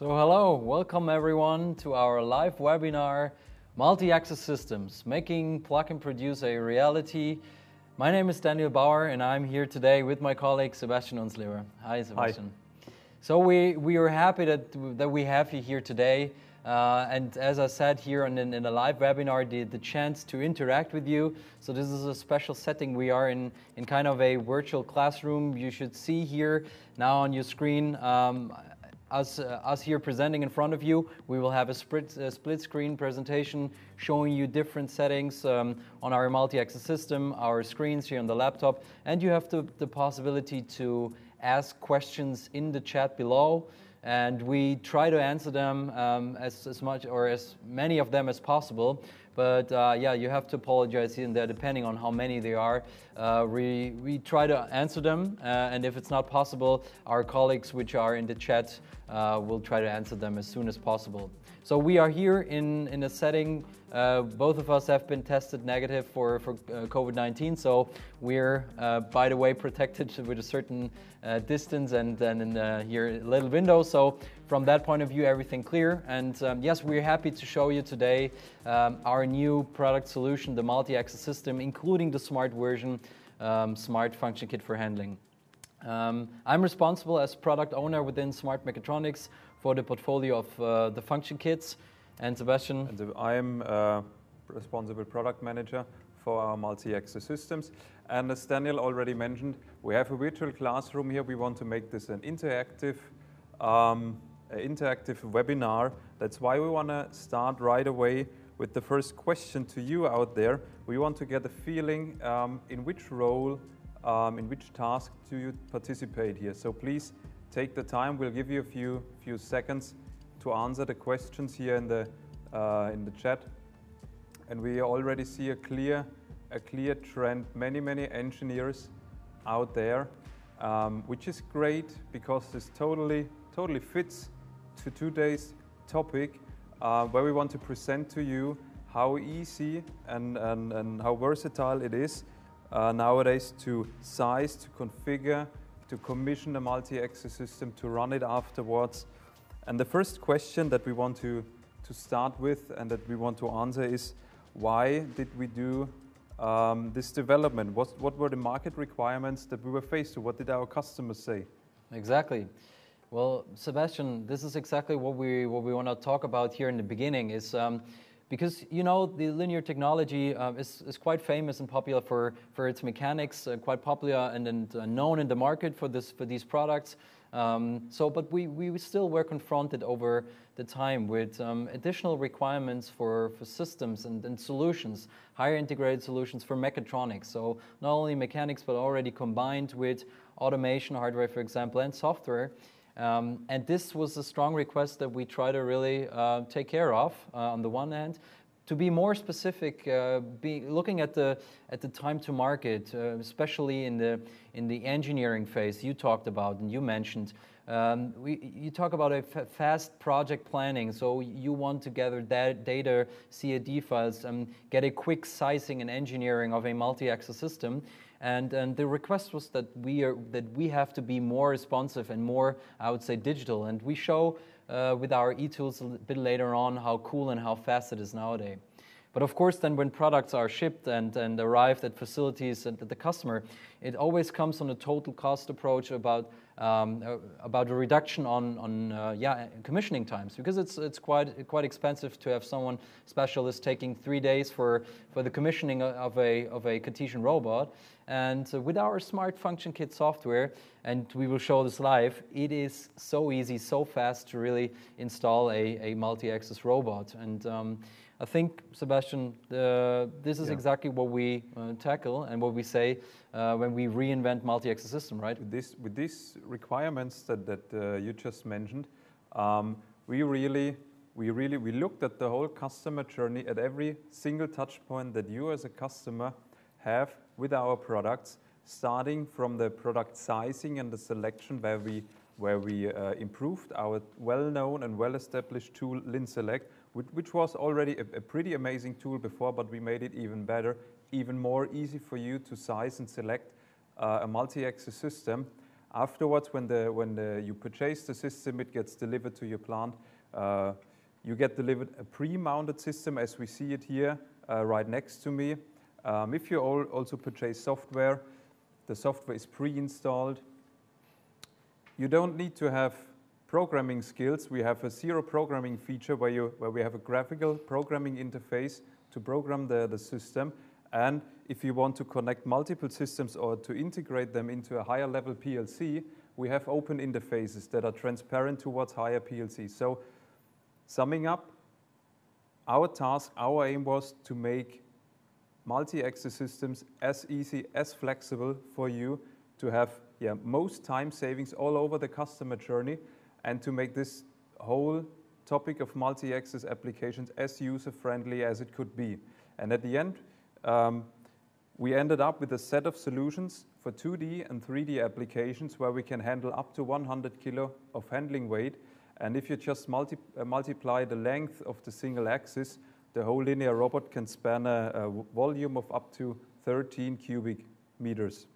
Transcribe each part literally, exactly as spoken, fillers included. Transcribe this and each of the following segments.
So hello, welcome everyone to our live webinar, Multi-Axis Systems, making Plug and Produce a reality. My name is Daniel Bauer and I'm here today with my colleague Sebastian Onslever. Hi Sebastian. Hi. So we, we are happy that, that we have you here today. Uh, and as I said here in, in the live webinar, the, the chance to interact with you. So this is a special setting. We are in, in kind of a virtual classroom. You should see here now on your screen um, us, uh, us here presenting in front of you. We will have a split, a split screen presentation showing you different settings um, on our multi-axis system, our screens here on the laptop. And you have the, the possibility to ask questions in the chat below. And we try to answer them um, as, as much or as many of them as possible. But uh, yeah, you have to apologize in there depending on how many they are. Uh, we, we try to answer them. Uh, and if it's not possible, our colleagues which are in the chat uh, will try to answer them as soon as possible. So we are here in, in a setting. Uh, both of us have been tested negative for, for uh, COVID nineteen. So we're, uh, by the way, protected with a certain uh, distance and then uh, here a little window. So from that point of view, everything clear. And um, yes, we're happy to show you today um, our new product solution, the multi-axis system, including the smart version, um, Smart Function Kit for handling. Um, I'm responsible as product owner within Smart Mechatronics for the portfolio of uh, the function kits. And Sebastian? And I am uh, responsible product manager for our multi-axis systems. And as Daniel already mentioned, we have a virtual classroom here. We want to make this an interactive, um, interactive webinar. That's why we want to start right away with the first question to you out there. We want to get a feeling um, in which role, um, in which task do you participate here. So please take the time. We'll give you a few, few seconds to answer the questions here in the uh, in the chat, and we already see a clear a clear trend. Many many engineers out there, um, which is great because this totally totally fits to today's topic, uh, where we want to present to you how easy and and, and how versatile it is uh, nowadays to size, to configure, to commission a multi-axis system, to run it afterwards. And the first question that we want to, to start with and that we want to answer is, why did we do um, this development? What, what were the market requirements that we were faced with? What did our customers say? Exactly. Well, Sebastian, this is exactly what we, what we want to talk about here in the beginning is um, because, you know, the linear technology uh, is, is quite famous and popular for, for its mechanics, uh, quite popular and, and uh, known in the market for, this, for these products. Um, so, but we, we still were confronted over the time with um, additional requirements for, for systems and, and solutions, higher integrated solutions for mechatronics. So not only mechanics, but already combined with automation, hardware, for example, and software. Um, and this was a strong request that we try to really uh, take care of uh, on the one hand. To be more specific, uh, be looking at the at the time to market, uh, especially in the in the engineering phase you talked about and you mentioned, um, we, you talk about a f fast project planning. So you want to gather that data, C A D files, and get a quick sizing and engineering of a multi-axis system. And, and the request was that we are that we have to be more responsive and more, I would say, digital. And we show. Uh, with our e-tools a bit later on how cool and how fast it is nowadays. But of course then when products are shipped and, and arrived at facilities and at the customer, it always comes on a total cost approach about um, uh, about a reduction on, on uh, yeah, commissioning times, because it's, it's quite, quite expensive to have someone specialist taking three days for, for the commissioning of a, of a Cartesian robot. And uh, with our Smart Function Kit software, and we will show this live, it is so easy, so fast to really install a, a multi-axis robot. And um, I think, Sebastian, uh, this is yeah. exactly what we uh, tackle and what we say uh, when we reinvent multi-axis system, right? With, this, with these requirements that, that uh, you just mentioned, um, we really, we really, we looked at the whole customer journey, at every single touch point that you as a customer have with our products, starting from the product sizing and the selection, where we, where we uh, improved our well-known and well-established tool, LinSelect, which, which was already a, a pretty amazing tool before, but we made it even better, even more easy for you to size and select uh, a multi-axis system. Afterwards, when the when the, you purchase the system, it gets delivered to your plant. Uh, you get delivered a pre-mounted system, as we see it here, uh, right next to me. Um, if you all also purchase software, the software is pre-installed. You don't need to have programming skills. We have a zero programming feature where you where we have a graphical programming interface to program the, the system. And if you want to connect multiple systems or to integrate them into a higher level P L C, we have open interfaces that are transparent towards higher P L C. So summing up, our task, our aim was to make multi-axis systems as easy, as flexible for you to have yeah, most time savings all over the customer journey, and to make this whole topic of multi-axis applications as user-friendly as it could be. And at the end, Um, we ended up with a set of solutions for two D and three D applications where we can handle up to one hundred kilo of handling weight. And if you just multi uh, multiply the length of the single axis, the whole linear robot can span a, a volume of up to thirteen cubic meters.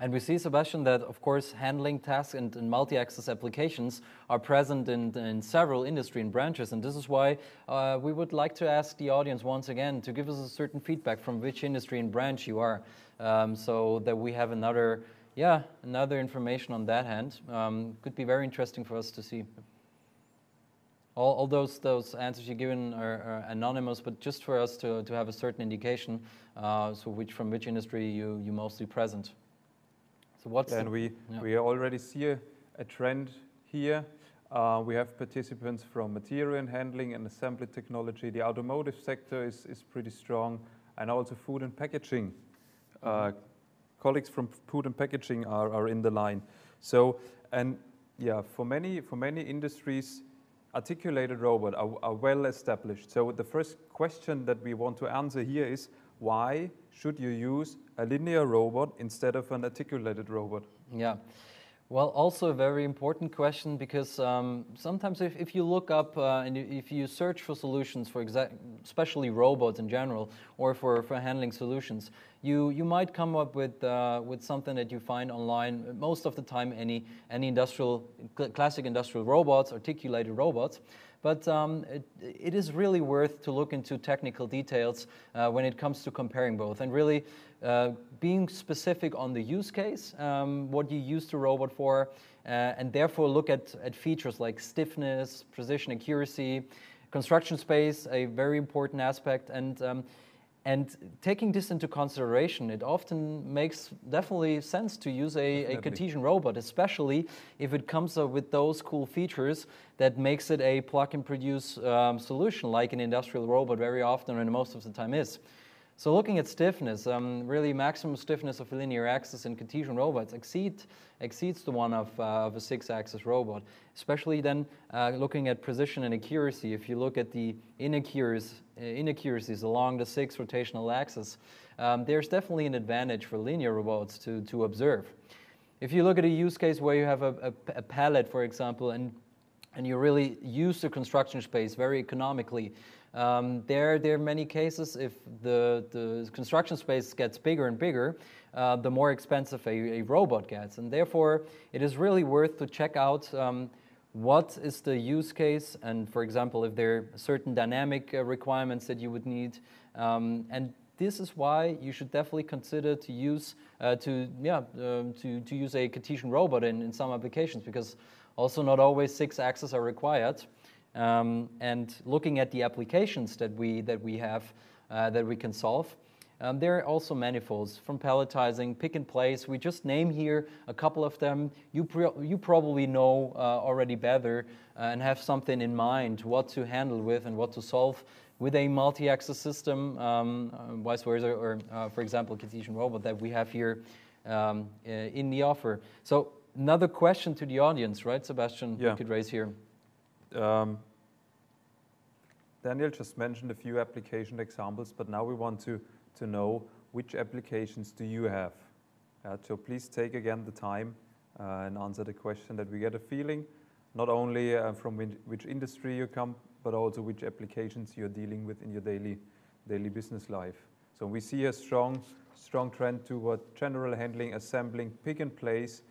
And we see, Sebastian, that of course handling tasks and, and multi-axis applications are present in, in several industry and branches, and this is why uh, we would like to ask the audience once again to give us a certain feedback from which industry and branch you are, um, so that we have another, yeah, another information on that hand. Um, could be very interesting for us to see. All, all those, those answers you've given are, are anonymous, but just for us to, to have a certain indication, uh, so which from which industry you you mostly present. What's and we, yeah. we already see a, a trend here. Uh, we have participants from material handling and assembly technology. The automotive sector is, is pretty strong, and also food and packaging. Uh, colleagues from food and packaging are, are in the line. So, and yeah, for many, for many industries, articulated robots are, are well established. So the first question that we want to answer here is, why should you use a linear robot instead of an articulated robot? Yeah, well, also a very important question, because um, sometimes if, if you look up uh, and if you search for solutions for exact, especially robots in general, or for, for handling solutions, you you might come up with uh, with something that you find online. Most of the time, any any industrial classic industrial robots, articulated robots. But um, it, it is really worth to look into technical details uh, when it comes to comparing both, and really uh, being specific on the use case, um, what you use the robot for, uh, and therefore look at, at features like stiffness, precision, accuracy, construction space, a very important aspect. And um, And taking this into consideration, it often makes definitely sense to use a, a Cartesian robot, especially if it comes up with those cool features that makes it a plug and produce um, solution, like an industrial robot very often and most of the time is. So looking at stiffness, um, really maximum stiffness of linear axis in Cartesian robots exceed, exceeds the one of, uh, of a six-axis robot. Especially then uh, looking at precision and accuracy, if you look at the inaccuracies, inaccuracies along the six rotational axis, um, there's definitely an advantage for linear robots to, to observe. If you look at a use case where you have a, a, a pallet, for example, and, and you really use the construction space very economically, Um, there, there are many cases if the, the construction space gets bigger and bigger, uh, the more expensive a, a robot gets. And therefore, it is really worth to check out um, what is the use case, and for example, if there are certain dynamic requirements that you would need. Um, and this is why you should definitely consider to use, uh, to, yeah, um, to, to use a Cartesian robot in, in some applications, because also not always six axes are required. Um, and looking at the applications that we that we have uh, that we can solve, um, there are also manifolds, from palletizing, pick and place. We just name here a couple of them. You pre you probably know uh, already better uh, and have something in mind what to handle with and what to solve with a multi-axis system, um, vice versa, or uh, for example, Cartesian robot that we have here um, in the offer. So another question to the audience, right, Sebastian? Yeah. You could raise here. Um, Daniel just mentioned a few application examples, but now we want to, to know which applications do you have. Uh, so please take again the time uh, and answer the question, that we get a feeling not only uh, from which industry you come, but also which applications you're dealing with in your daily, daily business life. So we see a strong, strong trend toward general handling, assembling, pick and place,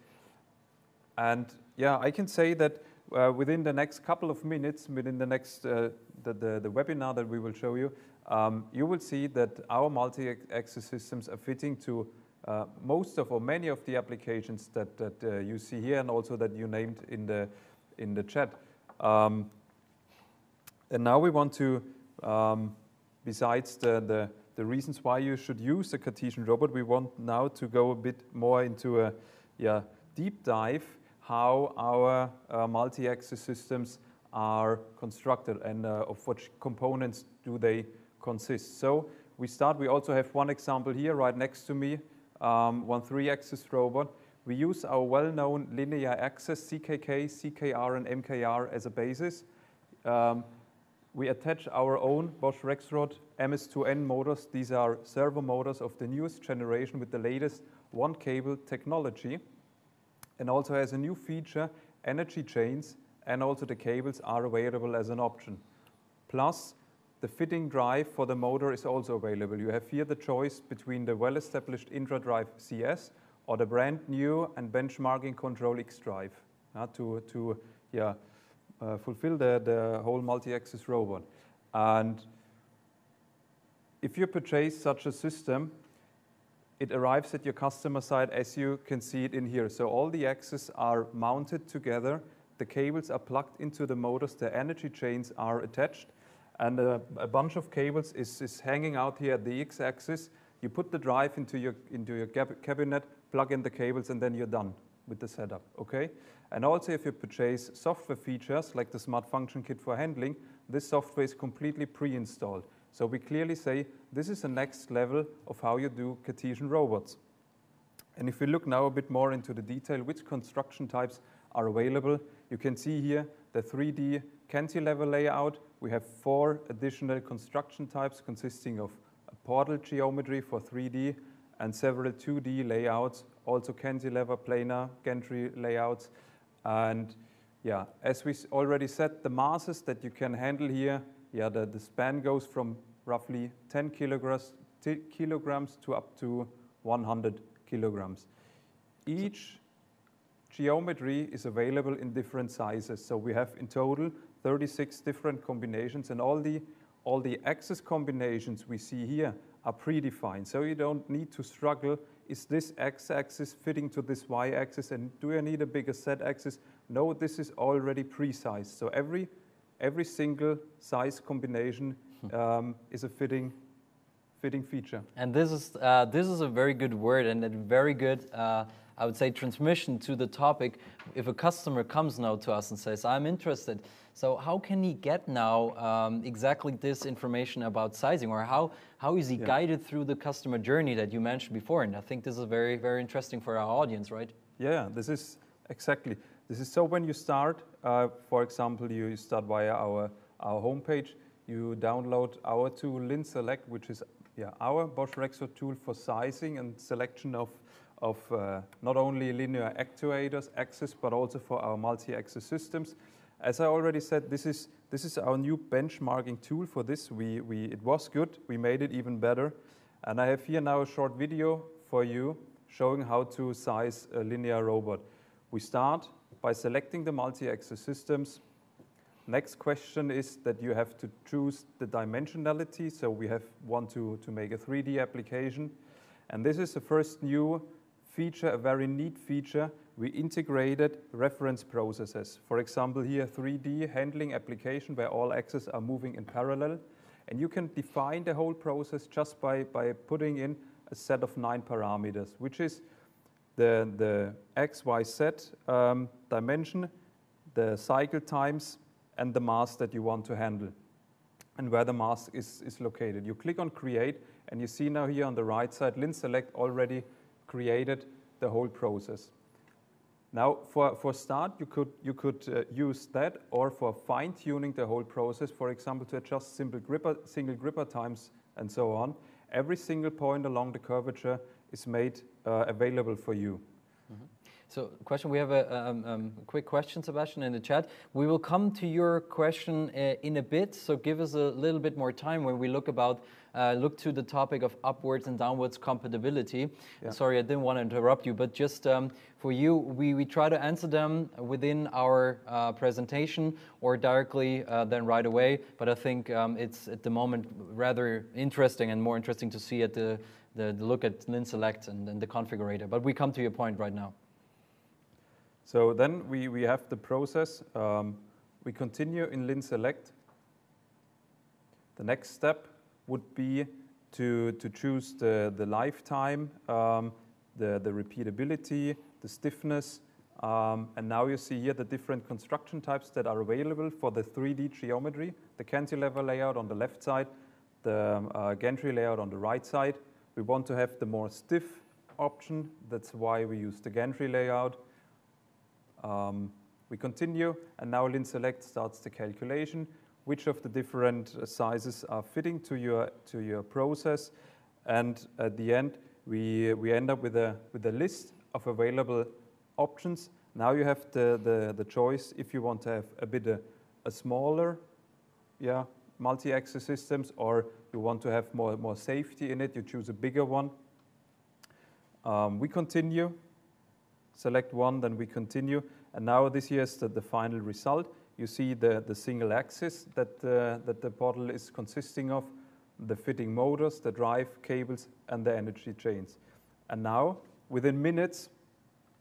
And yeah, I can say that uh, within the next couple of minutes, within the next uh, the, the, the webinar that we will show you, um, you will see that our multi-axis systems are fitting to uh, most of or many of the applications that, that uh, you see here and also that you named in the, in the chat. Um, and now we want to, um, besides the, the, the reasons why you should use the Cartesian robot, we want now to go a bit more into a yeah, deep dive how our uh, multi-axis systems are constructed and uh, of which components do they consist. So we start, we also have one example here right next to me, um, one three-axis robot. We use our well-known linear axis, C K K, C K R, and M K R as a basis. Um, we attach our own Bosch Rexroth M S two N motors. These are servo motors of the newest generation with the latest one-cable technology. And also has a new feature, energy chains, and also the cables are available as an option. Plus, the fitting drive for the motor is also available. You have here the choice between the well-established IndraDrive C S or the brand new and benchmarking Control X-Drive uh, to, to yeah, uh, fulfill the, the whole multi-axis robot. And if you purchase such a system, it arrives at your customer side as you can see it in here. So all the axes are mounted together, the cables are plugged into the motors, the energy chains are attached, and a, a bunch of cables is, is hanging out here at the X-axis. You put the drive into your, into your cabinet, plug in the cables, and then you're done with the setup, okay? And also if you purchase software features like the Smart Function Kit for handling, this software is completely pre-installed. So we clearly say this is the next level of how you do Cartesian robots. And if we look now a bit more into the detail, which construction types are available, you can see here the three D cantilever layout. We have four additional construction types consisting of a portal geometry for three D and several two D layouts, also cantilever, planar, gantry layouts. And yeah, as we already said, the masses that you can handle here, yeah, the, the span goes from roughly ten kilograms to up to one hundred kilograms. Each geometry is available in different sizes. So we have in total thirty-six different combinations, and all the, all the axis combinations we see here are predefined. So you don't need to struggle. Is this x-axis fitting to this y-axis? And do I need a bigger z-axis? No, this is already pre-sized. So every Every single size combination um, is a fitting, fitting feature. And this is uh, this is a very good word and a very good, uh, I would say, transmission to the topic. If a customer comes now to us and says, "I'm interested," so how can he get now um, exactly this information about sizing, or how how is he yeah. guided through the customer journey that you mentioned before? And I think this is very very interesting for our audience, right? Yeah, this is exactly. This is so when you start, uh, for example, you start via our, our homepage, you download our tool LinSelect, which is yeah, our Bosch Rexroth tool for sizing and selection of, of uh, not only linear actuators, axes, but also for our multi-axis systems. As I already said, this is, this is our new benchmarking tool for this. We, we, it was good, we made it even better. And I have here now a short video for you showing how to size a linear robot. We start by selecting the multi-axis systems. Next question is that you have to choose the dimensionality. So we have want to, to make a three D application. And this is the first new feature, a very neat feature. We integrated reference processes. For example, here three D handling application where all axes are moving in parallel. And you can define the whole process just by, by putting in a set of nine parameters, which is The, the X, Y, Z um, dimension, the cycle times, and the mass that you want to handle, and where the mass is, is located. You click on Create, and you see now here on the right side, LinSelect already created the whole process. Now, for, for start, you could, you could uh, use that, or for fine-tuning the whole process, for example, to adjust simple gripper, single gripper times, and so on. Every single point along the curvature is made uh, available for you. Mm-hmm. So question, we have a um, um, quick question, Sebastian, in the chat. We will come to your question uh, in a bit, so give us a little bit more time when we look about uh, look to the topic of upwards and downwards compatibility. Yeah. Sorry, I didn't want to interrupt you, but just um, for you, we, we try to answer them within our uh, presentation or directly uh, then right away. But I think um, it's at the moment rather interesting and more interesting to see at the, the, the look at LinSelect and, and the configurator. But we come to your point right now. So then we, we have the process. Um, we continue in LinSelect. The next step would be to, to choose the, the lifetime, um, the, the repeatability, the stiffness. Um, and now you see here the different construction types that are available for the three D geometry, the cantilever layout on the left side, the uh, gantry layout on the right side. We want to have the more stiff option. That's why we use the gantry layout. Um, we continue, and now LinSelect starts the calculation, which of the different sizes are fitting to your to your process, and at the end we we end up with a with a list of available options. Now you have the the, the choice if you want to have a bit a, a smaller, yeah, multi-axis systems, or you want to have more more safety in it. You choose a bigger one. Um, we continue. Select one, then we continue. And now this here is the, the final result. You see the, the single axis that, uh, that the portal is consisting of, the fitting motors, the drive cables, and the energy chains. And now, within minutes,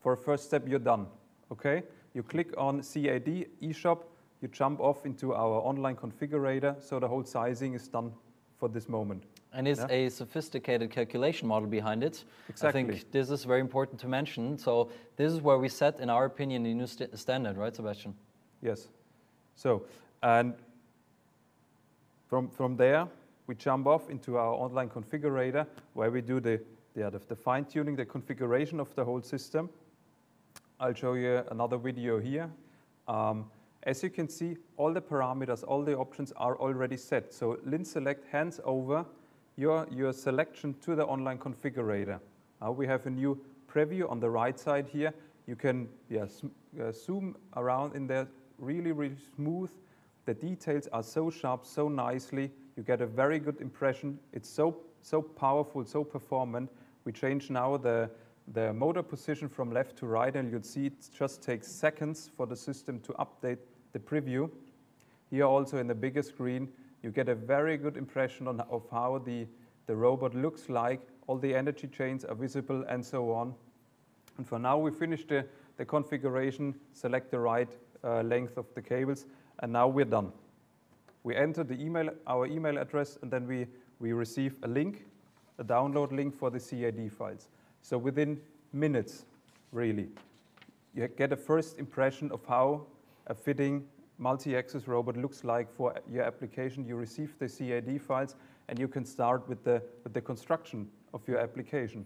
for a first step, you're done, okay? You click on C A D, eShop, you jump off into our online configurator, so the whole sizing is done for this moment. And it's yeah. a sophisticated calculation model behind it. Exactly. I think this is very important to mention. So this is where we set, in our opinion, the new st standard, right, Sebastian? Yes. So, and from, from there, we jump off into our online configurator, where we do the, the, the fine-tuning, the configuration of the whole system. I'll show you another video here. Um, as you can see, all the parameters, all the options are already set. So LinSelect hands over Your, your selection to the online configurator. Uh, we have a new preview on the right side here. You can yeah, uh, zoom around in there, really, really smooth. The details are so sharp, so nicely. You get a very good impression. It's so, so powerful, so performant. We change now the, the motor position from left to right, and you'll see it just takes seconds for the system to update the preview. Here also in the bigger screen, you get a very good impression on, of how the, the robot looks like. All the energy chains are visible and so on. And for now, we finish the, the configuration, select the right uh, length of the cables, and now we're done. We enter the email, our email address, and then we, we receive a link, a download link for the C A D files. So within minutes, really, you get a first impression of how a fitting multi-axis robot looks like for your application. You receive the C A D files, and you can start with the, with the construction of your application.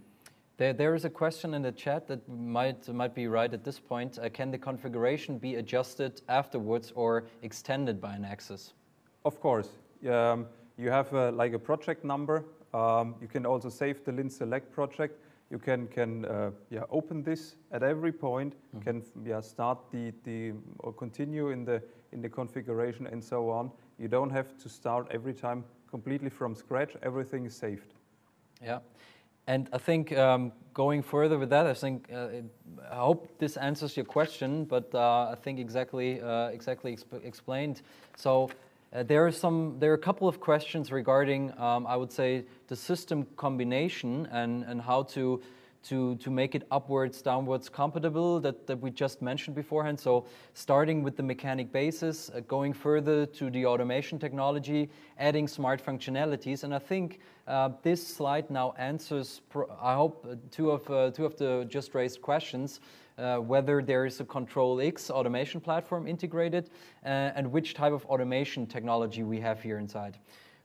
There, there is a question in the chat that might, might be right at this point. Uh, can the configuration be adjusted afterwards or extended by an axis? Of course. Um, you have a, like a project number. Um, you can also save the LinSelect project. You can, can uh, yeah, open this at every point, mm-hmm. can yeah, start the, the, or continue in the, in the configuration and so on. You don't have to start every time completely from scratch. Everything is saved. Yeah. And I think um, going further with that, I think, uh, it, I hope this answers your question, but uh, I think exactly, uh, exactly exp explained. So. Uh, there are some. There are a couple of questions regarding, um, I would say, the system combination and and how to to to make it upwards, downwards compatible that that we just mentioned beforehand. So starting with the mechanic basis, uh, going further to the automation technology, adding smart functionalities, and I think uh, this slide now answers. Pro I hope uh, two of uh, two of the just raised questions. Uh, whether there is a Control X automation platform integrated, uh, and which type of automation technology we have here inside.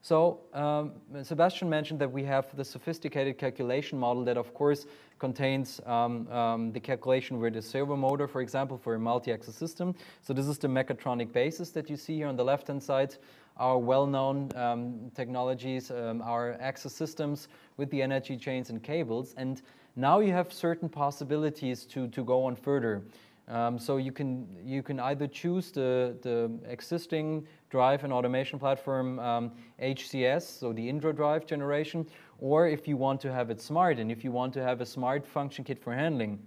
So um, Sebastian mentioned that we have the sophisticated calculation model that, of course, contains um, um, the calculation with a servo motor, for example, for a multi-axis system. So this is the mechatronic basis that you see here on the left-hand side. Our well-known um, technologies, um, our axis systems with the energy chains and cables. And Now you have certain possibilities to, to go on further. Um, so you can, you can either choose the, the existing drive and automation platform um, H C S, so the IndraDrive generation, or if you want to have it smart, and if you want to have a smart function kit for handling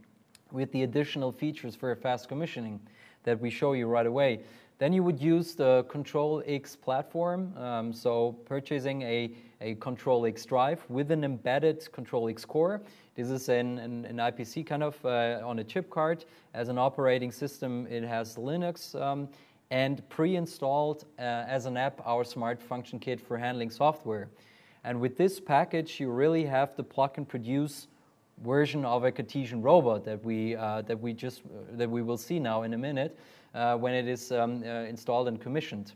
with the additional features for a fast commissioning that we show you right away, then you would use the Control X platform, um, so purchasing a, a Control X-Drive with an embedded Control X core. This is an, an, an I P C kind of uh, on a chip card. As an operating system, it has Linux, um, and pre-installed uh, as an app our Smart Function Kit for handling software. And with this package, you really have the plug and produce version of a Cartesian robot that we uh, that we just uh, that we will see now in a minute uh, when it is um, uh, installed and commissioned.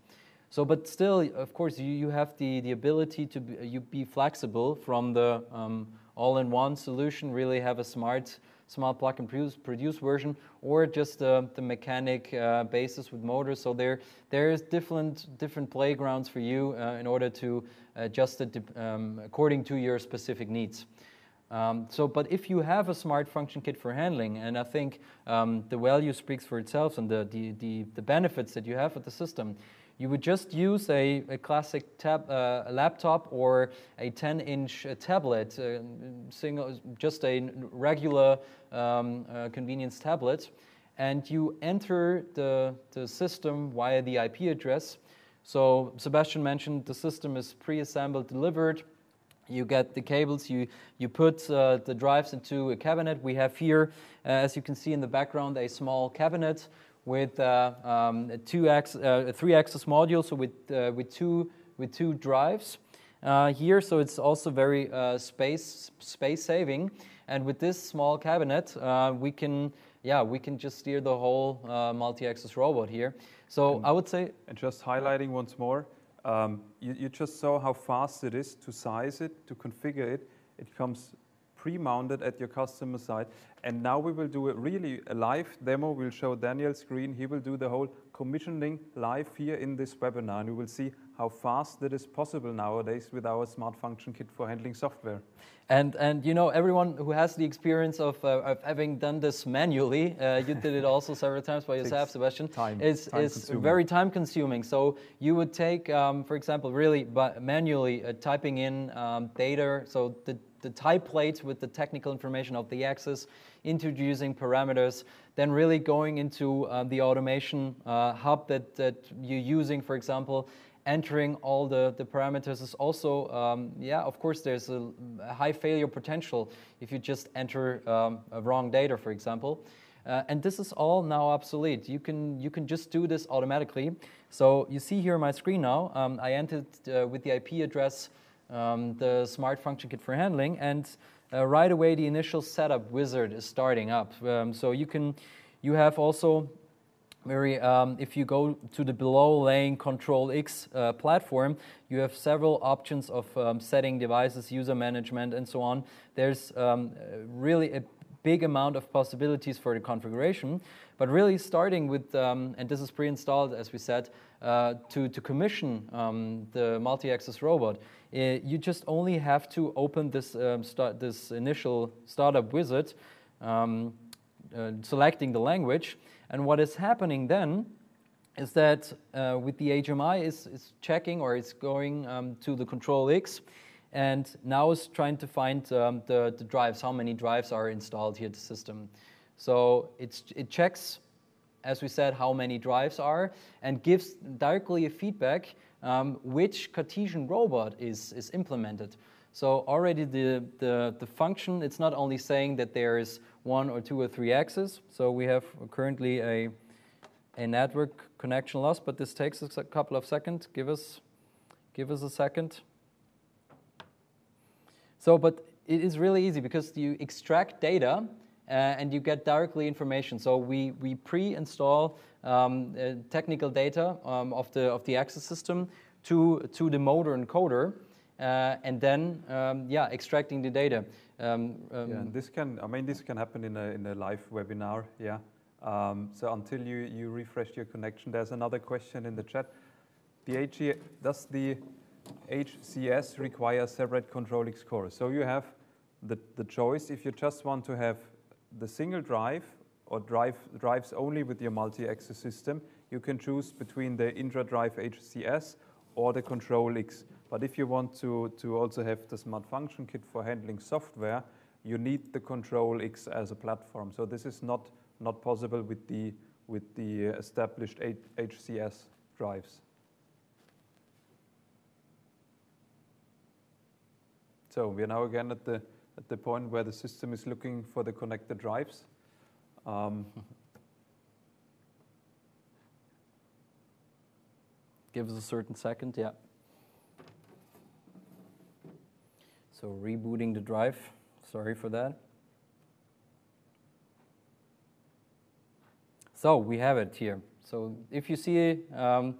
So, but still, of course, you, you have the the ability to be, you be flexible from the um, all-in-one solution. Really have a smart smart plug and produce, produce version, or just uh, the mechanic uh, basis with motors. So there there is different different playgrounds for you uh, in order to adjust it um, according to your specific needs. Um, so, but if you have a smart function kit for handling, and I think um, the value speaks for itself and the, the, the, the benefits that you have with the system, you would just use a, a classic tab, uh, a laptop or a ten inch uh, tablet, uh, single, just a regular um, uh, convenience tablet, and you enter the, the system via the I P address. So Sebastian mentioned the system is pre-assembled, delivered. You get the cables, you, you put uh, the drives into a cabinet. We have here, uh, as you can see in the background, a small cabinet with uh, um, a, two axis, uh, a three axis module, so with, uh, with, two, with two drives uh, here. So it's also very uh, space, space saving. And with this small cabinet, uh, we can Yeah, we can just steer the whole uh, multi-axis robot here. So and, I would say... And just highlighting once more, Um, you, you just saw how fast it is to size it, to configure it. It comes pre-mounted at your customer side. And now we will do a really a live demo. We'll show Daniel's screen. He will do the whole commissioning live here in this webinar. And we will see how fast that is possible nowadays with our Smart Function Kit for handling software. And, and you know, everyone who has the experience of, uh, of having done this manually, uh, you did it also several times by yourself, Sebastian, time, is, time is very time consuming. So you would take, um, for example, really but manually uh, typing in um, data, so the, the type plates with the technical information of the axis, introducing parameters, then really going into uh, the automation uh, hub that, that you're using, for example, entering all the, the parameters is also, um, yeah, of course, there's a, a high failure potential if you just enter um, a wrong data, for example. Uh, and this is all now obsolete. You can, you can just do this automatically. So you see here on my screen now, um, I entered uh, with the I P address um, the Smart Function Kit for handling, and uh, right away the initial setup wizard is starting up. Um, so you can, you have also Very, um, if you go to the below laying Control X uh, platform, you have several options of um, setting devices, user management, and so on. There's um, really a big amount of possibilities for the configuration, but really starting with, um, and this is pre-installed, as we said, uh, to, to commission um, the multi-axis robot. It, you just only have to open this, um, start, this initial startup wizard, um, uh, selecting the language. And what is happening then is that uh, with the H M I is, is checking, or it's going um, to the Control X, and now it's trying to find um, the, the drives, how many drives are installed here in the system. So it's, it checks, as we said, how many drives are, and gives directly a feedback um, which Cartesian robot is, is implemented. So already the, the, the function, it's not only saying that there is one or two or three axes. So we have currently a, a network connection loss, but this takes us a couple of seconds. Give us, give us a second. So, but it is really easy because you extract data uh, and you get directly information. So we, we pre-install um, uh, technical data um, of the, of the axis system to, to the motor encoder. Uh, and then, um, yeah, extracting the data. Um, um, yeah, and this can, I mean, this can happen in a, in a live webinar, yeah. Um, so until you, you refresh your connection, there's another question in the chat. The H E, does the H C S require separate Control X core? So you have the, the choice if you just want to have the single drive or drive, drives only with your multi-axis system. You can choose between the IndraDrive H C S or the ControlX. But if you want to, to also have the Smart Function Kit for handling software, you need the ControlX as a platform. So this is not, not possible with the, with the established H C S drives. So we are now again at the, at the point where the system is looking for the connected drives. Um, Give us a certain second, yeah. So rebooting the drive, sorry for that. So we have it here. So if you see um,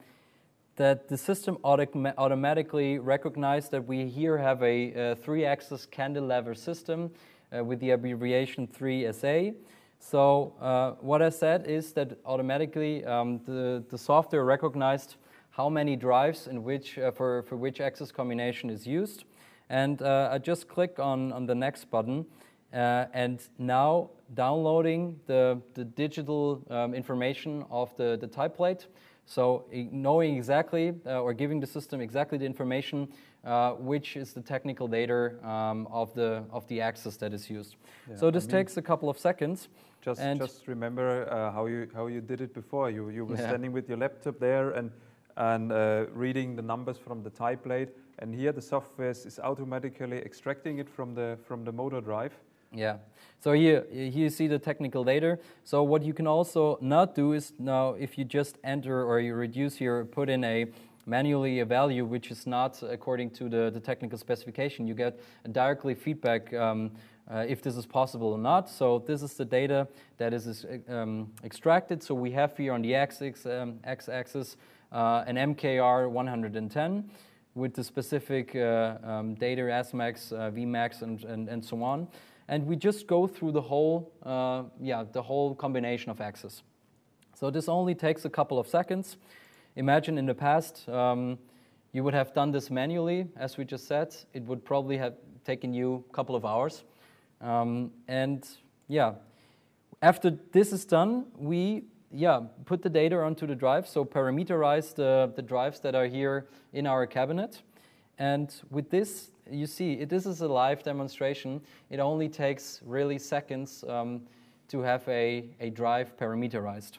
that the system autom automatically recognized that we here have a uh, three-axis cantilever system uh, with the abbreviation three S A. So uh, what I said is that automatically um, the, the software recognized how many drives in which, uh, for, for which axis combination is used. And uh, I just click on, on the next button uh, and now downloading the, the digital um, information of the, the type plate. So knowing exactly uh, or giving the system exactly the information uh, which is the technical data um, of, the, of the axis that is used. Yeah, so this I mean, takes a couple of seconds. Just, and just remember uh, how, you, how you did it before. You, you were yeah. standing with your laptop there and, and uh, reading the numbers from the type plate. And here the software is automatically extracting it from the, from the motor drive. Yeah, so here, here you see the technical data. So what you can also not do is now if you just enter or you reduce here, put in a manually a value which is not according to the, the technical specification, you get directly feedback um, uh, if this is possible or not. So this is the data that is um, extracted. So we have here on the x-axis um, x-axis uh, an M K R one ten. With the specific uh, um, data, S max, uh, V max, and, and, and so on. And we just go through the whole, uh, yeah, the whole combination of axes. So this only takes a couple of seconds. Imagine in the past, um, you would have done this manually, as we just said. It would probably have taken you a couple of hours. Um, and yeah, after this is done, we Yeah, put the data onto the drive, so parameterize the, the drives that are here in our cabinet. And with this, you see, it, this is a live demonstration. It only takes really seconds um, to have a, a drive parameterized.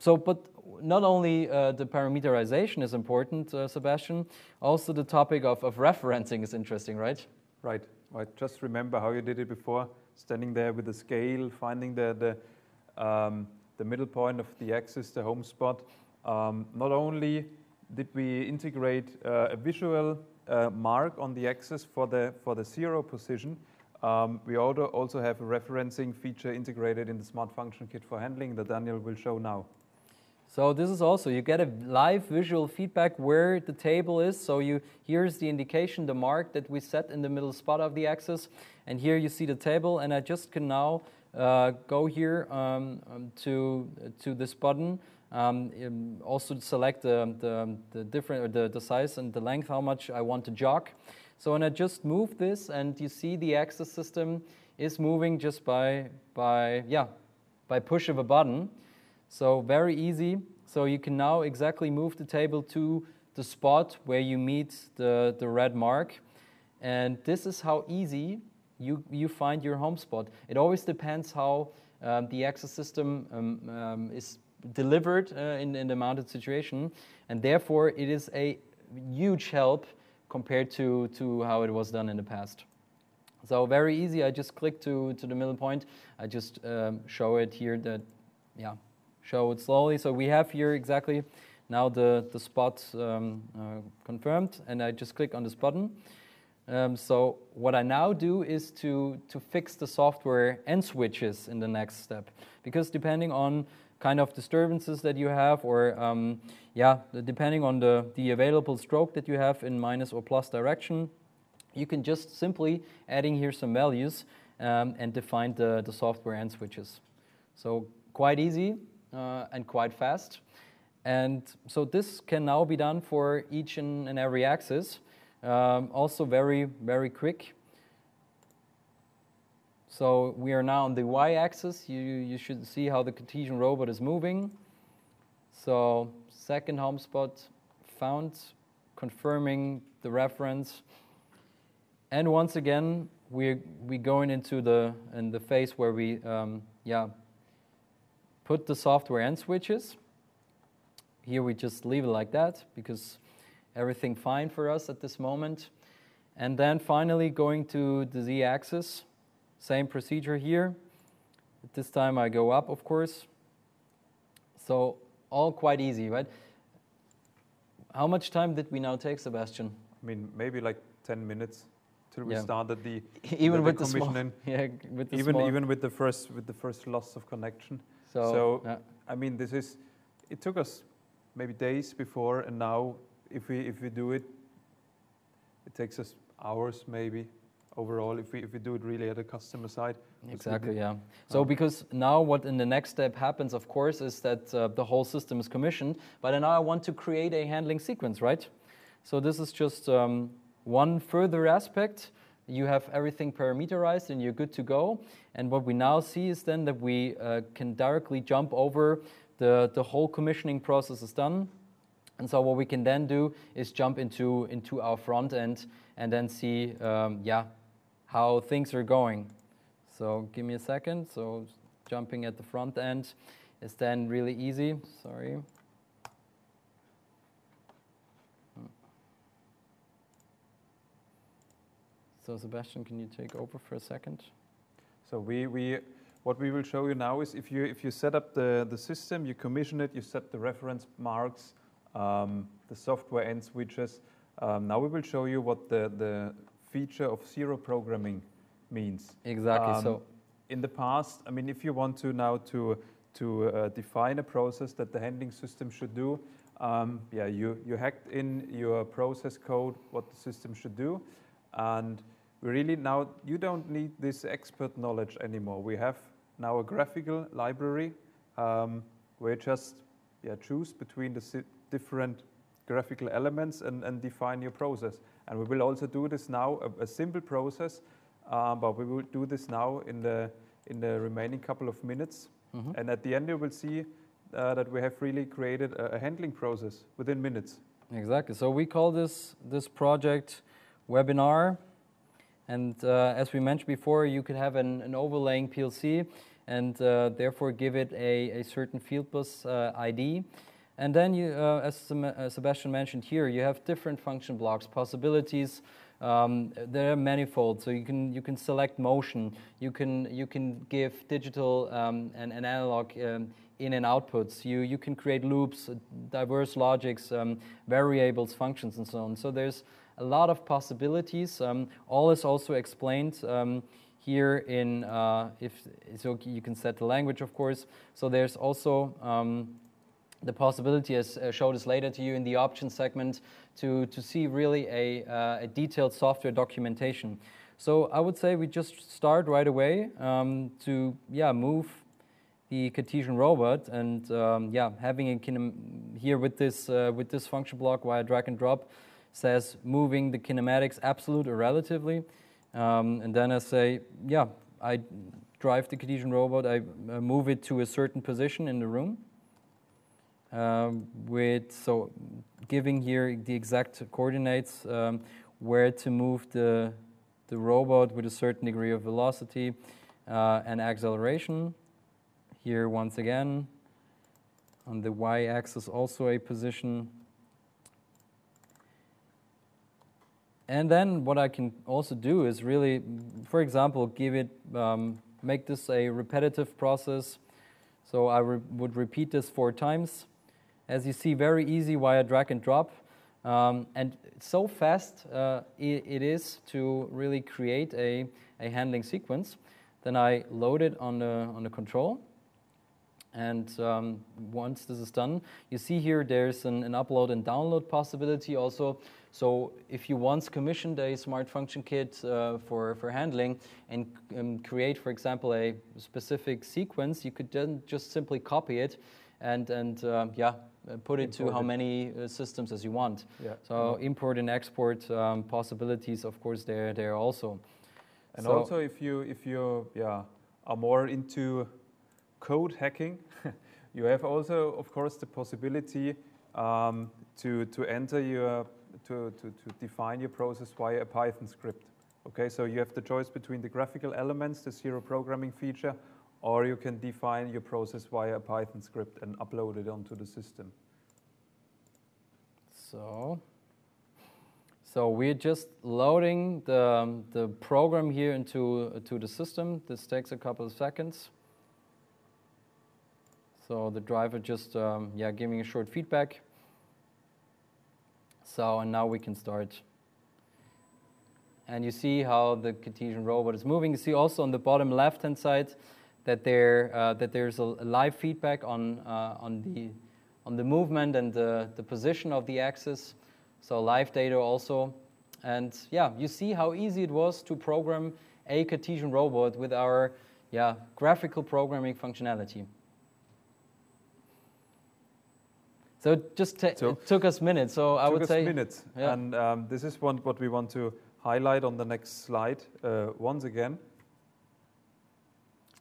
So, but not only uh, the parameterization is important, uh, Sebastian, also the topic of, of referencing is interesting, right? Right, right. Just remember how you did it before, standing there with the scale, finding the... the um, the middle point of the axis, the home spot. Um, not only did we integrate uh, a visual uh, mark on the axis for the, for the zero position, um, we also have a referencing feature integrated in the Smart Function Kit for handling that Daniel will show now. So this is also, you get a live visual feedback where the table is. So you, here's the indication, the mark that we set in the middle spot of the axis. And here you see the table, and I just can now Uh, go here um, um, to to this button. Um, um, also select the the, the different or the, the size and the length, how much I want to jog. So when I just move this, and you see the axis system is moving just by by yeah by push of a button. So very easy. So you can now exactly move the table to the spot where you meet the the red mark, and this is how easy You, you find your home spot. It always depends how um, the axis system um, um, is delivered uh, in, in the mounted situation, and therefore it is a huge help compared to, to how it was done in the past. So very easy, I just click to, to the middle point, I just um, show it here, that, yeah, show it slowly. So we have here exactly now the, the spot um, uh, confirmed, and I just click on this button. Um, so what I now do is to, to fix the software and switches in the next step, because depending on kind of disturbances that you have, or um, yeah, depending on the, the available stroke that you have in minus or plus direction, you can just simply adding here some values um, and define the, the software and switches. So quite easy uh, and quite fast. And so this can now be done for each and, and every axis. Um, also very, very quick. So we are now on the y-axis. You, you should see how the Cartesian robot is moving. So second home spot found, confirming the reference. And once again, we're we going into the in the phase where we um, yeah put the software and switches. Here we just leave it like that because everything fine for us at this moment. And then finally going to the z-axis, same procedure here. This time I go up, of course. So all quite easy, right? How much time did we now take, Sebastian? I mean, maybe like ten minutes till we yeah. started the even the, with the commissioning. Small, yeah, with the even small. even with the first with the first loss of connection. So, so yeah. I mean, this is. It took us maybe days before, and now if we if we do it, it takes us hours maybe overall if we if we do it really at the customer side. Exactly, yeah. So because now what in the next step happens, of course, is that uh, the whole system is commissioned, but now I want to create a handling sequence, right? So this is just um, one further aspect. You have everything parameterized and you're good to go. And what we now see is then that we uh, can directly jump over. The, the whole commissioning process is done. And so what we can then do is jump into, into our front end and then see um, yeah, how things are going. So give me a second. So jumping at the front end is then really easy. Sorry. So Sebastian, can you take over for a second? So we... we What we will show you now is if you if you set up the, the system, you commission it, you set the reference marks, um, the software and switches. Um, now we will show you what the, the feature of zero programming means. Exactly. Um, so in the past, I mean, if you want to now to to uh, define a process that the handling system should do, um, yeah, you you hacked in your process code what the system should do, and really now you don't need this expert knowledge anymore. We have now a graphical library um, where you just yeah, choose between the different graphical elements and, and define your process. And we will also do this now, a, a simple process, uh, but we will do this now in the, in the remaining couple of minutes. Mm-hmm. And at the end you will see uh, that we have really created a, a handling process within minutes. Exactly. So we call this, this project webinar. And uh, as we mentioned before, you could have an, an overlaying P L C and uh, therefore give it a, a certain Fieldbus uh, I D. And then, you, uh, as Sebastian mentioned here, you have different function blocks, possibilities. Um, they're manifold, so you can you can select motion. You can you can give digital um, and, and analog um, in and outputs. You you can create loops, diverse logics, um, variables, functions, and so on. So there's a lot of possibilities. Um, all is also explained um, here in, uh, if so you can set the language, of course. So there's also um, the possibility, as I showed us later to you in the options segment, to, to see really a, uh, a detailed software documentation. So I would say we just start right away um, to yeah, move the Cartesian robot and um, yeah, having a kinem here with this, uh, with this function block via drag and drop, says moving the kinematics absolute or relatively, um, and then I say, yeah, I drive the Cartesian robot, I move it to a certain position in the room, um, with so giving here the exact coordinates um, where to move the the robot with a certain degree of velocity uh, and acceleration. Here once again, on the y-axis also a position. And then what I can also do is really, for example, give it, um, make this a repetitive process. So I re would repeat this four times. As you see, very easy via drag and drop. Um, and so fast uh, it, it is to really create a, a handling sequence. Then I load it on the, on the control. And um, once this is done, you see here there's an, an upload and download possibility also. So if you once commissioned a Smart Function Kit uh, for, for handling and um, create, for example, a specific sequence, you could then just simply copy it and, and um, yeah, put it import to how it. many uh, systems as you want. Yeah. So mm-hmm. import and export um, possibilities, of course, they're there also. And so also, if you if you yeah are more into code hacking, you have also, of course, the possibility um, to to enter your to, to to define your process via a Python script. Okay, so you have the choice between the graphical elements, the zero programming feature, or you can define your process via a Python script and upload it onto the system. So, so we're just loading the, the program here into to the system. This takes a couple of seconds. So the driver just um, yeah giving a short feedback. So, and now we can start. And you see how the Cartesian robot is moving. You see also on the bottom left-hand side that there uh, that there's a live feedback on uh, on the on the movement and the the position of the axis. So live data also. And yeah, you see how easy it was to program a Cartesian robot with our yeah graphical programming functionality. So it just so it took us minutes. So I would say minutes. Yeah. And um, this is one what we want to highlight on the next slide uh, once again.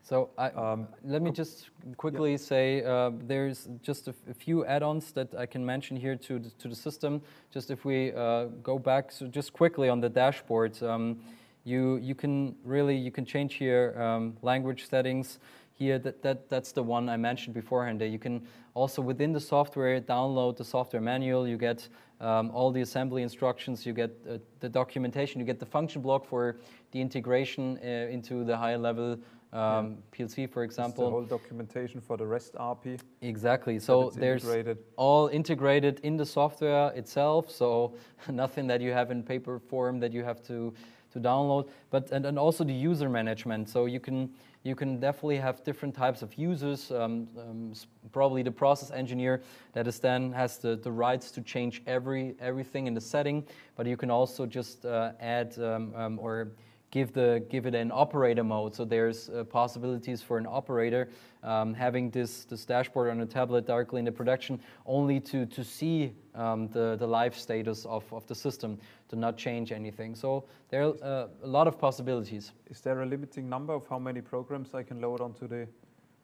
So I, um, let me just quickly yeah. say uh, there's just a, a few add-ons that I can mention here to the, to the system. Just if we uh, go back, so just quickly on the dashboard, um, you you can really you can change here um, language settings. Here that that that's the one I mentioned beforehand. That you can also within the software download the software manual. You get um, all the assembly instructions. You get uh, the documentation. You get the function block for the integration uh, into the higher level. Um, yeah. P L C, for example. It's the whole documentation for the REST R P. Exactly. So there's integrated. all integrated in the software itself. So nothing that you have in paper form that you have to to download. But and, and also the user management. So you can you can definitely have different types of users. Um, um, probably the process engineer that is then has the the rights to change every everything in the setting. But you can also just uh, add um, um, or Give, the, give it an operator mode, so there's uh, possibilities for an operator um, having this, this dashboard on a tablet directly in the production only to, to see um, the, the live status of, of the system, to not change anything. So there are uh, a lot of possibilities. Is there a limiting number of how many programs I can load onto the,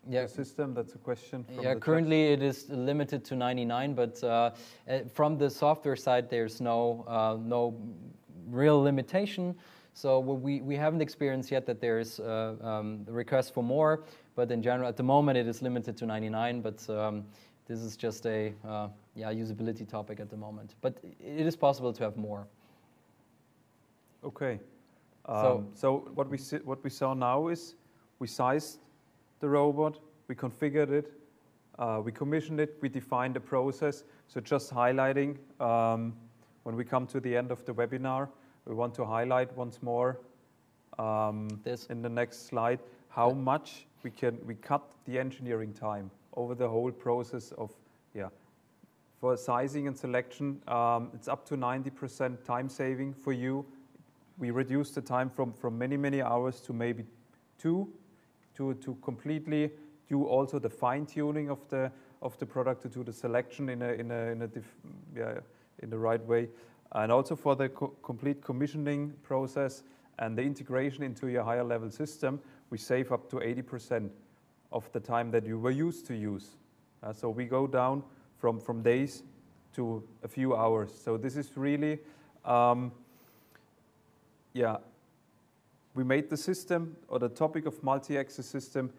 yeah. the system? That's a question. From yeah, the currently it is limited to ninety-nine, but uh, from the software side there's no, uh, no real limitation. So we, we haven't experienced yet that there is uh, um, request for more, but in general, at the moment, it is limited to ninety-nine, but um, this is just a uh, yeah, usability topic at the moment. But it is possible to have more. Okay. Um, so so what, we, what we saw now is we sized the robot, we configured it, uh, we commissioned it, we defined the process. So just highlighting um, when we come to the end of the webinar, we want to highlight once more um, this. in the next slide how yeah. much we can we cut the engineering time over the whole process of yeah for sizing and selection. Um, it's up to ninety percent time saving for you. We reduce the time from from many many hours to maybe two, to to completely do also the fine tuning of the of the product to do the selection in a in a in a dif yeah, in the right way. And also for the co complete commissioning process and the integration into your higher level system, we save up to eighty percent of the time that you were used to use. Uh, so we go down from, from days to a few hours. So this is really, um, yeah, we made the system or the topic of multi-axis system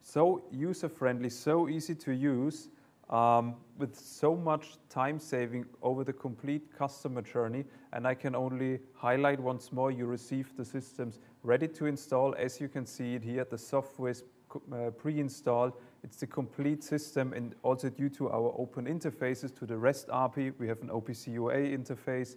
so user-friendly, so easy to use, Um, with so much time saving over the complete customer journey. And I can only highlight once more, you receive the systems ready to install. As you can see it here, the software is uh, pre-installed. It's the complete system, and also due to our open interfaces to the REST R P, we have an O P C U A interface.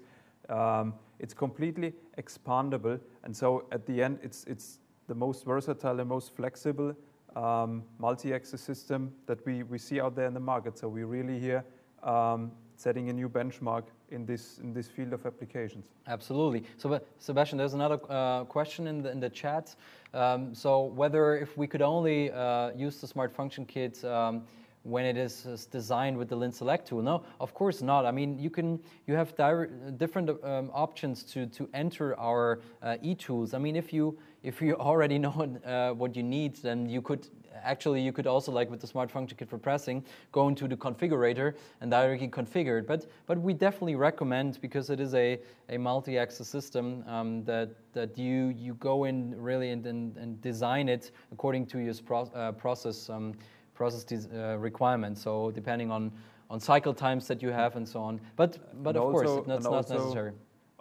Um, it's completely expandable, and so at the end, it's, it's the most versatile and most flexible Um, multi-axis system that we, we see out there in the market. So we're really here um, setting a new benchmark in this in this field of applications. Absolutely. So Sebastian, there's another uh, question in the, in the chat. Um, so whether if we could only uh, use the Smart Function Kit um, when it is designed with the LinSelect tool? No, of course not. I mean, you can you have direct, different um, options to to enter our uh, e-tools. I mean, if you if you already know uh, what you need, then you could actually you could also, like with the Smart Function Kit for pressing, go into the configurator and directly configure it. But but we definitely recommend, because it is a a multi-axis system, um, that that you you go in really and and, and design it according to your pro, uh, process. Um, process uh, requirements, so depending on, on cycle times that you have and so on. But, but of also, course, it's not also, necessary.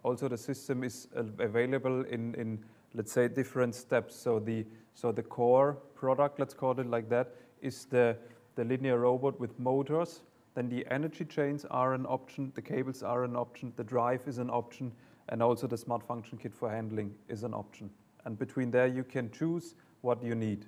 Also, the system is available in, in, let's say, different steps. So the, so the core product, let's call it like that, is the, the linear robot with motors. Then the energy chains are an option, the cables are an option, the drive is an option, and also the Smart Function Kit for handling is an option. And between there, you can choose what you need.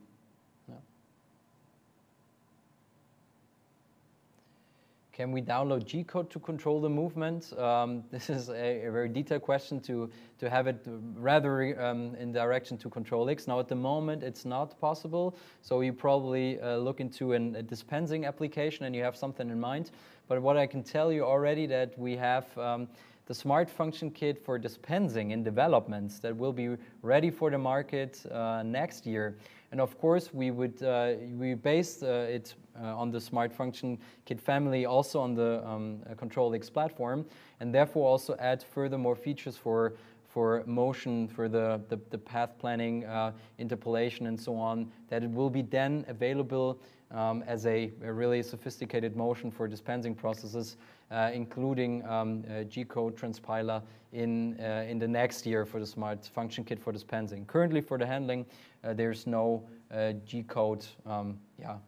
Can we download G code to control the movement? Um, this is a, a very detailed question to, to have it rather um, in direction to ControlX. Now, at the moment, it's not possible. So you probably uh, look into an, a dispensing application and you have something in mind. But what I can tell you already that we have um, the Smart Function Kit for dispensing in developments that will be ready for the market uh, next year. And of course, we would uh, we based uh, it uh, on the Smart Function Kit family, also on the um, ControlX platform, and therefore also add furthermore features for for motion, for the the, the path planning, uh, interpolation, and so on. That it will be then available um, as a, a really sophisticated motion for dispensing processes, uh, including um, uh, G code transpiler in uh, in the next year for the Smart Function Kit for dispensing. Currently, for the handling, Uh, there's no uh, G code um, yeah,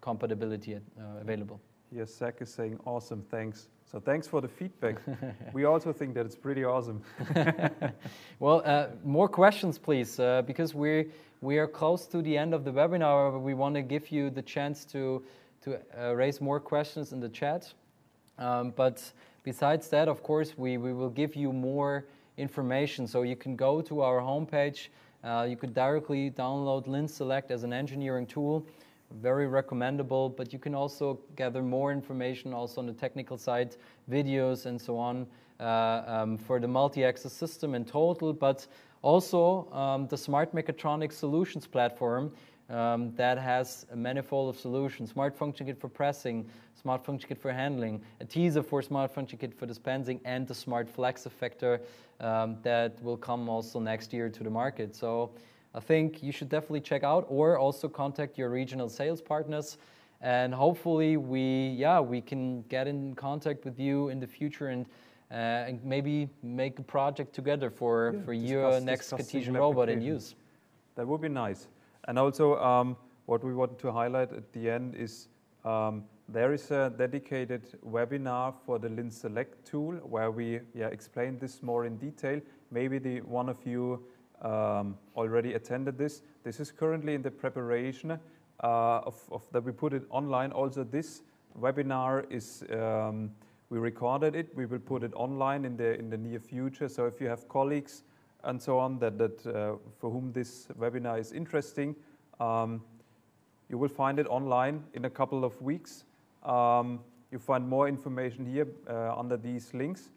compatibility uh, available. Yes, Zach is saying awesome, thanks. So thanks for the feedback. We also think that it's pretty awesome. Well, uh, more questions, please, uh, because we we are close to the end of the webinar. But we want to give you the chance to, to uh, raise more questions in the chat. Um, but besides that, of course, we, we will give you more information. So you can go to our homepage. Uh, you could directly download LinSelect as an engineering tool, very recommendable, but you can also gather more information also on the technical side, videos and so on uh, um, for the multi-axis system in total, but also um, the Smart Mechatronics Solutions platform um, that has a manifold of solutions, Smart Function Kit for pressing, Smart Function Kit for handling, a teaser for Smart Function Kit for dispensing, and the Smart Flex Effector um, that will come also next year to the market. So I think you should definitely check out, or also contact your regional sales partners, and hopefully we, yeah, we can get in contact with you in the future and, uh, and maybe make a project together for, yeah, for discuss, your next Cartesian robot in use. That would be nice. And also um, what we want to highlight at the end is um, there is a dedicated webinar for the LinSelect tool where we yeah, explain this more in detail. Maybe the one of you um, already attended this. This is currently in the preparation uh, of, of that we put it online. Also, this webinar is um, we recorded it. We will put it online in the in the near future. So if you have colleagues and so on that that uh, for whom this webinar is interesting, um, you will find it online in a couple of weeks. Um, you find more information here uh, under these links.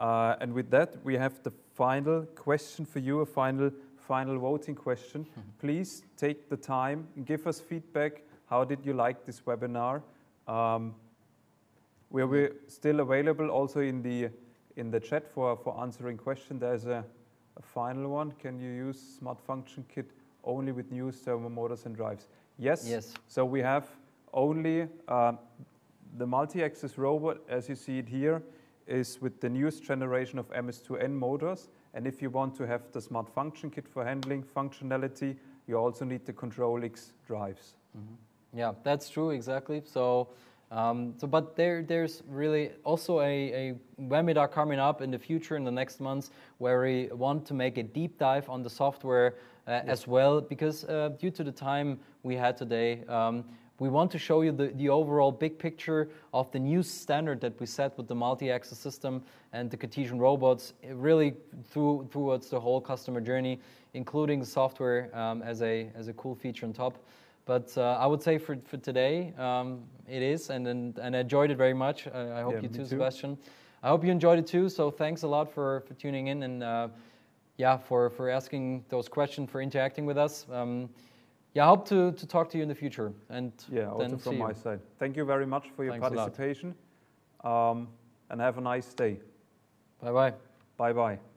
Uh, and with that, we have the final question for you, a final, final voting question. Mm-hmm. Please take the time, give us feedback. How did you like this webinar? Um, we're, we're still available also in the, in the chat for, for answering questions. There's a, a final one. Can you use Smart Function Kit only with new servo motors and drives? Yes. Yes. So we have only uh, the multi-axis robot, as you see it here, is with the newest generation of M S two N motors. And if you want to have the Smart Function Kit for handling functionality, you also need the ControlX drives. Mm-hmm. Yeah, that's true, exactly. So, um, so but there, there's really also a, a webinar coming up in the future, in the next months, where we want to make a deep dive on the software uh, yes. as well, because uh, due to the time we had today, um, we want to show you the, the overall big picture of the new standard that we set with the multi-axis system and the Cartesian robots, really through, towards the whole customer journey, including software um, as, a, as a cool feature on top. But uh, I would say for, for today, um, it is, and, and and I enjoyed it very much. I, I hope yeah, you too, too, Sebastian. I hope you enjoyed it too. So thanks a lot for, for tuning in and uh, yeah, for, for asking those questions, for interacting with us. Um, yeah, I hope to, to talk to you in the future. And yeah, also then from my you. side. Thank you very much for your thanks participation. Um, and have a nice day. Bye-bye. Bye-bye.